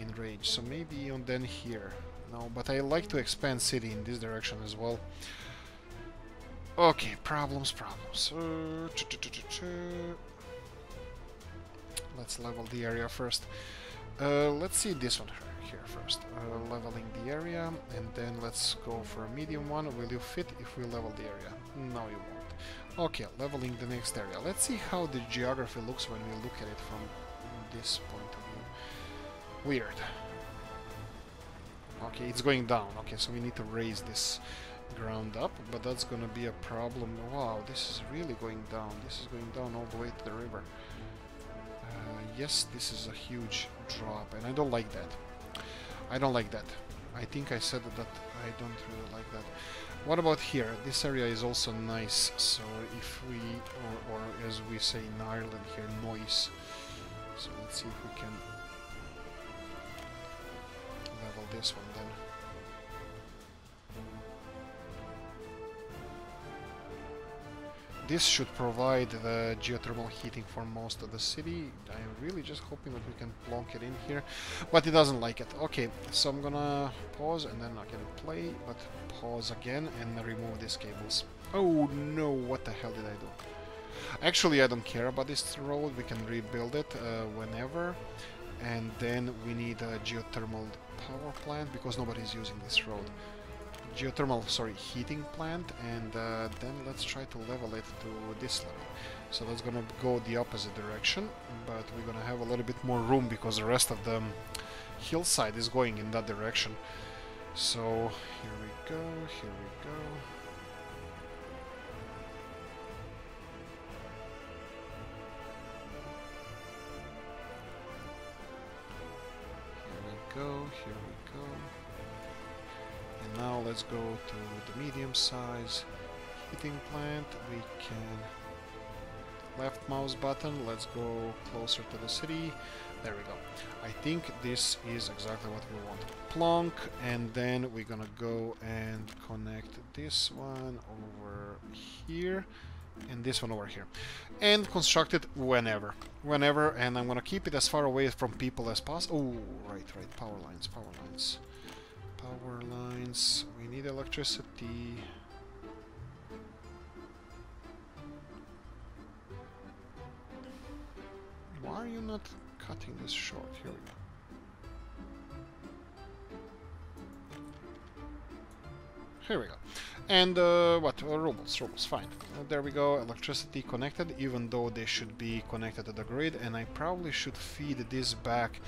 in range, so maybe on then here. No, but I like to expand city in this direction as well. Okay, problems. Let's level the area first. Let's see this one here first. Leveling the area, and then let's go for a medium one. Will you fit if we level the area? No, you won't. Okay, leveling the next area. Let's see how the geography looks when we look at it from this point of view. Weird. Okay, it's going down. Okay, so we need to raise this ground up, but that's gonna be a problem. Wow, this is really going down. This is going down all the way to the river. Yes, this is a huge drop, and I don't like that. I don't like that. I think I said that I don't really like that. What about here? This area is also nice, so if we, or as we say in Ireland here, noise. So let's see if we can level this one then. This should provide the geothermal heating for most of the city. I'm really just hoping that we can plonk it in here, but it doesn't like it. Okay, so I'm gonna pause and then I can play, but pause again and remove these cables. Oh no, what the hell did I do? Actually, I don't care about this road. We can rebuild it whenever, and then we need a geothermal power plant because nobody's using this road. Geothermal, sorry, heating plant, and then let's try to level it to this level. So that's gonna go the opposite direction, but we're gonna have a little bit more room because the rest of the hillside is going in that direction. So here we go, here we go. Here we go. And now let's go to the medium size heating plant. We can left mouse button, let's go closer to the city. There we go. I think this is exactly what we want. Plonk, and then we're gonna go and connect this one over here and this one over here, and construct it whenever, and I'm gonna keep it as far away from people as possible. Oh, right, power lines, we need electricity. Why are you not cutting this short? Here we go. And what? Rubles, fine. There we go, electricity connected, even though they should be connected to the grid, and I probably should feed this back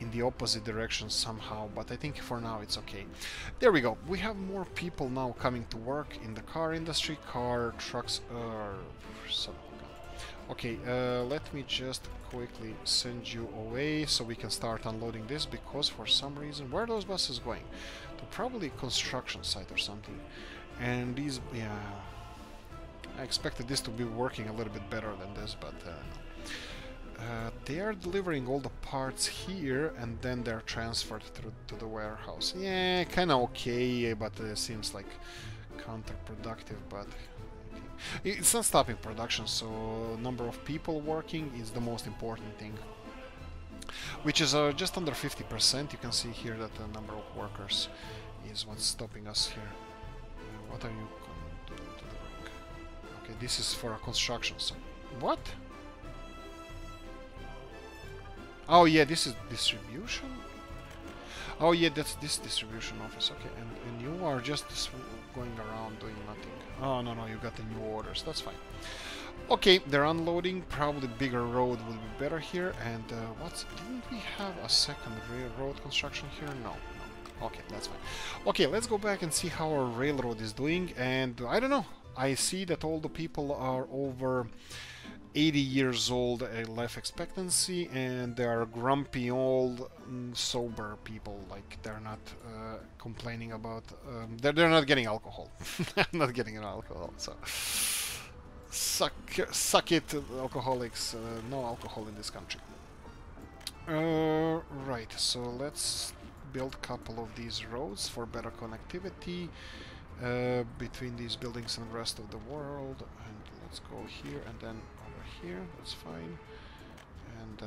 in the opposite direction somehow, but I think for now it's okay. There we go. We have more people now coming to work in the car industry. Car, trucks, something. Okay, let me just quickly send you away so we can start unloading this, because for some reason, where are those buses going? To probably construction site or something. And these, yeah, I expected this to be working a little bit better than this, but they are delivering all the parts here and then they're transferred through to the warehouse. Yeah, kind of okay, but it seems like counterproductive, but it's not stopping production, so number of people working is the most important thing, which is just under 50%. You can see here that the number of workers is what's stopping us here. What are you doing to the work? Okay, this is for a construction, so what? Oh yeah, this is distribution. Oh yeah, that's this distribution office. Okay, and you are just going around doing nothing. Oh no, you got the new orders. That's fine. Okay, they're unloading. Probably bigger road will be better here. And didn't we have a second railroad construction here? No. Okay, that's fine. Okay, let's go back and see how our railroad is doing. And I don't know. I see that all the people are over 80 years old life expectancy, and they are grumpy old sober people. Like, they're not complaining about they're not getting alcohol. I'm not getting an alcohol, so suck it, alcoholics. No alcohol in this country. Right, so let's build a couple of these roads for better connectivity between these buildings and the rest of the world. And let's go here and then over here. That's fine. And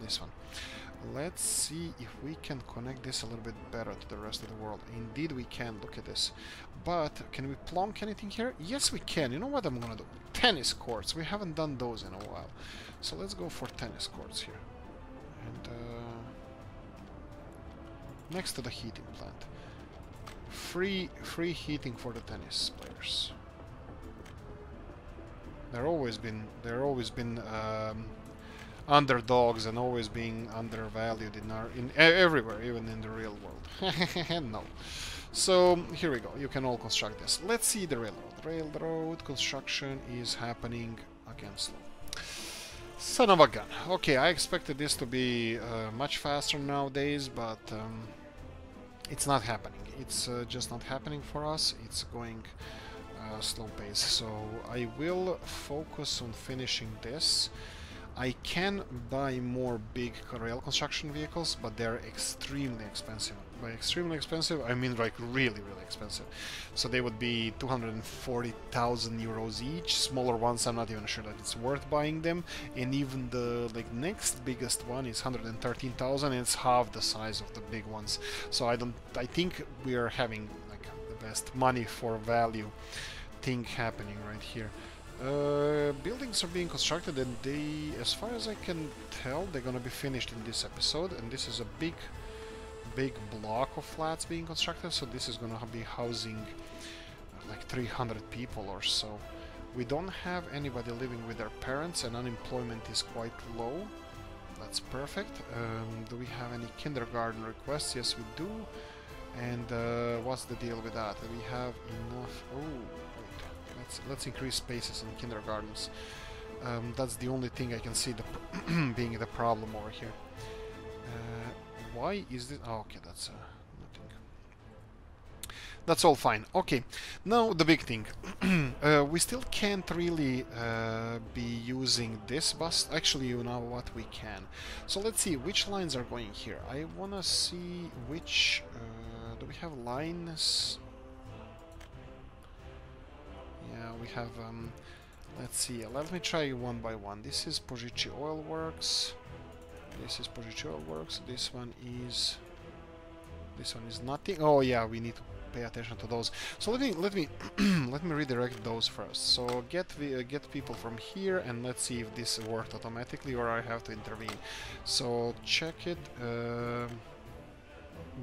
this one. Let's see if we can connect this a little bit better to the rest of the world. Indeed we can. Look at this. But can we plonk anything here? Yes, we can. You know what I'm gonna do? Tennis courts. We haven't done those in a while. So let's go for tennis courts here. And next to the heating plant. Free heating for the tennis players. They're always been underdogs and always being undervalued in everywhere, even in the real world. No. So here we go. You can all construct this. Let's see the railroad. Railroad construction is happening again slow. Son of a gun. Okay, I expected this to be much faster nowadays, but it's not happening. It's just not happening for us. It's going slow pace. So I will focus on finishing this. I can buy more big rail construction vehicles, but they're extremely expensive. By extremely expensive, I mean like really, really expensive. So they would be 240,000 euros each. Smaller ones, I'm not even sure that it's worth buying them. And even the next biggest one is 113,000, and it's half the size of the big ones. So I think we are having like the best money for value thing happening right here. Buildings are being constructed, and they, as far as I can tell, they're gonna be finished in this episode. And this is a big block of flats being constructed, so this is gonna be housing like 300 people or so. We don't have anybody living with their parents, and unemployment is quite low. That's perfect. Do we have any kindergarten requests? Yes, we do. And what's the deal with that? We have enough. Oh. Let's increase spaces in kindergartens. That's the only thing I can see being the problem over here. Why is this? Oh, okay, that's nothing. That's all fine. Okay, now the big thing. We still can't really be using this bus. Actually, you know what, we can. So let's see which lines are going here. I wanna see which. Do we have lines? Yeah, we have, let's see, let me try one by one. This is Požičí Oil Works, this is Požičí Oil Works, this one is nothing. Oh yeah, we need to pay attention to those. So let me let me redirect those first. So get people from here, and let's see if this worked automatically or I have to intervene. So check it.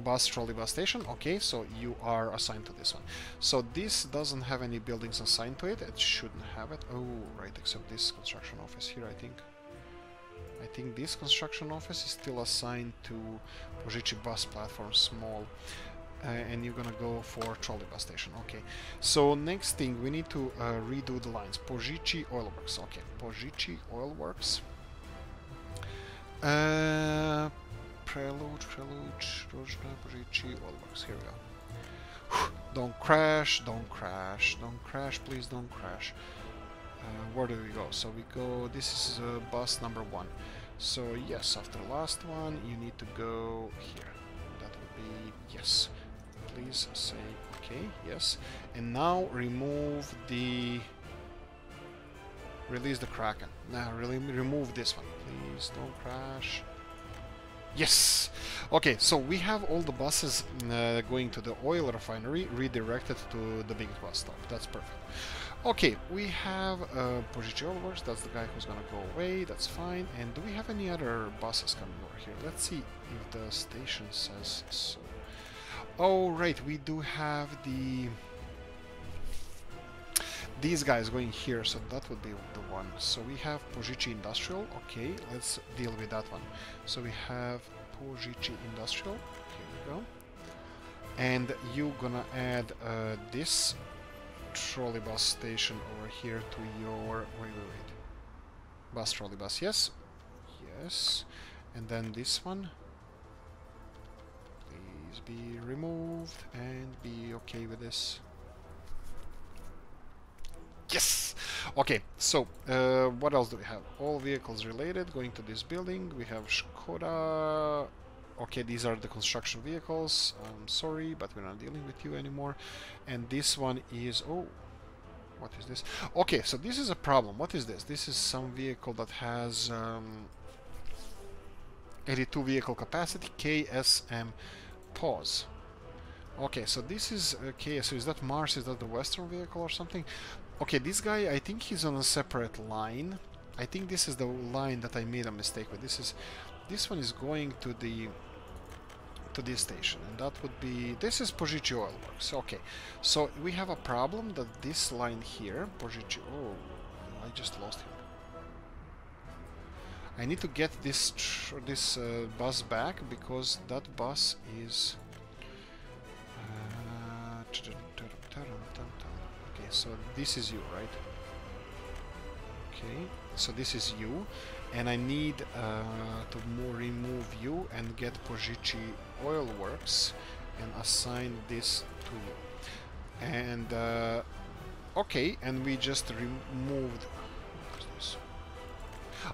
Bus trolleybus station. Okay, so you are assigned to this one. So this doesn't have any buildings assigned to it. It shouldn't have it. Oh, right, except this construction office here, I think. I think this construction office is still assigned to Požičí bus platform small. And you're gonna go for trolleybus station. Okay, so next thing, we need to redo the lines. Požičí Oil Works. Okay, Požičí Oil Works. Preloge, Rožna, Požičí, Oil Works. Here we go. Don't crash, don't crash, don't crash, please don't crash. Where do we go? So we go, this is bus number 1. So yes, after last one, you need to go here. That would be yes. Please say okay, yes. And now remove the... Release the Kraken. Now really remove this one. Please don't crash. Yes! Okay, so we have all the buses going to the oil refinery redirected to the biggest bus stop. That's perfect. Okay, we have Požičí works. That's the guy who's gonna go away. That's fine. And do we have any other buses coming over here? Let's see if the station says so. Oh, right, we do have the... These guys going here, so that would be the one. So we have Požičí Industrial. Okay, let's deal with that one. So we have Požičí Industrial. Here we go. And you're gonna add this trolley bus station over here to your... Wait. Bus, trolley bus, yes. Yes. And then this one. Please be removed and be okay with this. Yes! Okay, so what else do we have? All vehicles related going to this building. We have Škoda. Okay, these are the construction vehicles. I'm sorry, but we're not dealing with you anymore. And this one is... Oh, what is this? Okay, so this is a problem. What is this? This is some vehicle that has 82 vehicle capacity. KSM pause. Okay, so this is KSM. Is that Mars? Is that the Western vehicle or something? Okay, this guy, I think he's on a separate line. I think this is the line that I made a mistake with. This one is going to the this station, and that would be... This is Požičí Oil Works. Okay, so we have a problem that this line here, Požičí... Oh, I just lost him. I need to get this bus back, because that bus is... So this is you, right? Okay, so this is you, and I need to remove you and get Požičí Oil Works and assign this to you. And okay, and we just removed... What is this?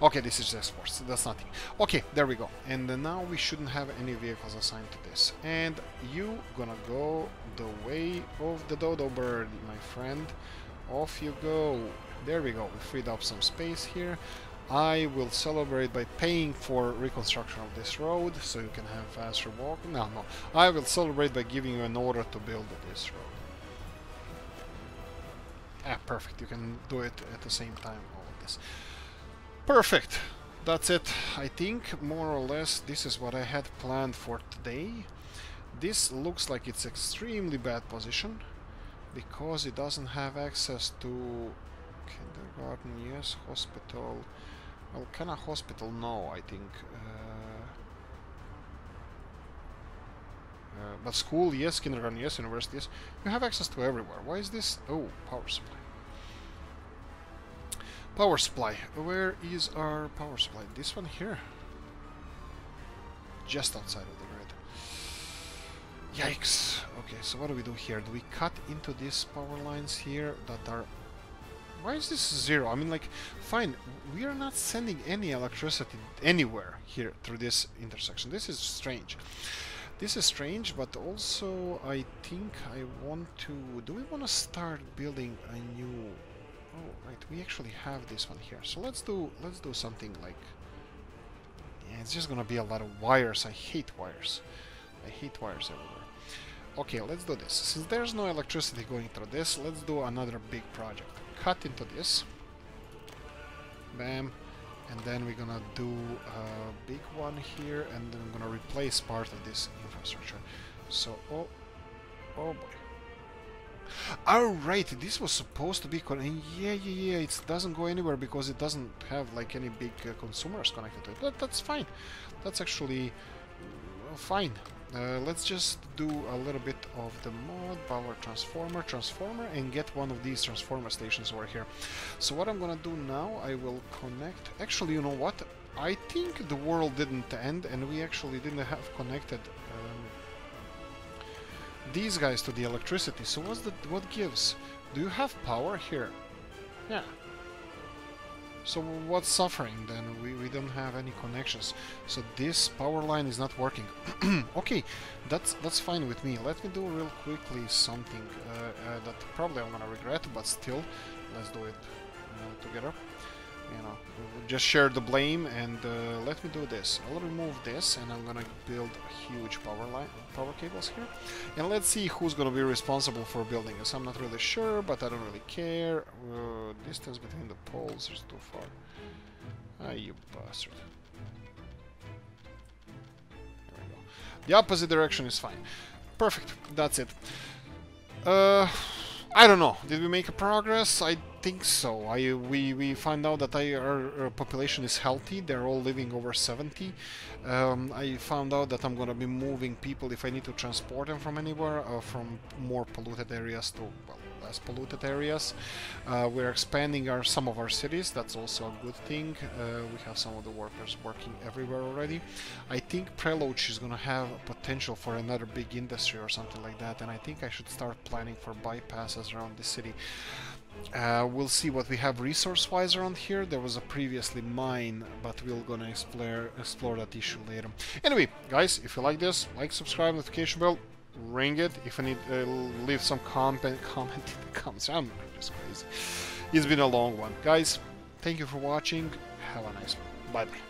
Okay, this is just worse, that's nothing. Okay, there we go. And now we shouldn't have any vehicles assigned to this. And you gonna go the way of the dodo bird, my friend. Off you go. There we go, we freed up some space here. I will celebrate by paying for reconstruction of this road, so you can have faster walk. No, I will celebrate by giving you an order to build this road. Ah, perfect, you can do it at the same time, all of this. Perfect! That's it, I think. More or less, this is what I had planned for today. This looks like it's extremely bad position, because it doesn't have access to... Kindergarten, yes, hospital... Well, can a hospital? No, I think. But school, yes, kindergarten, yes, university, yes. You have access to everywhere. Why is this? Oh, power supply. Power supply. Where is our power supply? This one here. Just outside of the grid. Yikes! Okay, so what do we do here? Do we cut into these power lines here that are... Why is this zero? I mean, like, fine, we are not sending any electricity anywhere here through this intersection. This is strange. This is strange, but also I think I want to... Do we want to start building a new... Oh, right, we actually have this one here. So let's do something like... Yeah, it's just gonna be a lot of wires. I hate wires. I hate wires everywhere. Okay, let's do this. Since there's no electricity going through this, let's do another big project. Cut into this. Bam. And then we're gonna do a big one here, and then I'm gonna replace part of this infrastructure. So, oh boy. Alright, this was supposed to be connected. Yeah, it doesn't go anywhere because it doesn't have like any big consumers connected to it. That's fine. That's actually fine. Let's just do a little bit of the mod, power transformer, and get one of these transformer stations over here. So what I'm gonna do now, I will connect... Actually, you know what? I think the world didn't end, and we actually didn't have connected... these guys to the electricity. So what gives? Do you have power here? Yeah, So what's suffering then? We don't have any connections. So this power line is not working. Okay, that's fine with me. Let me do real quickly something that probably I'm gonna regret, but still, let's do it together. You know, we'll just share the blame, and let me do this. I'll remove this, and I'm gonna build huge power cables here. And let's see who's gonna be responsible for building this. I'm not really sure, but I don't really care. Distance between the poles is too far. Ah, you bastard. There we go. The opposite direction is fine. Perfect. That's it. I don't know. Did we make a progress? I think so. We find out that our population is healthy. They're all living over 70. I found out that I'm gonna be moving people if I need to transport them from anywhere, from more polluted areas to, well, less polluted areas. We're expanding some of our cities. That's also a good thing. We have some of the workers working everywhere already. I think Preloge is gonna have potential for another big industry or something like that, and I think I should start planning for bypasses around the city. We'll see what we have resource-wise around here. There was a previously mine, but we're gonna explore that issue later. Anyway, guys, if you like this, like, subscribe, notification bell, ring it. If you need, leave some comment in the comments. I'm just crazy. It's been a long one. Guys, thank you for watching. Have a nice one. Bye-bye.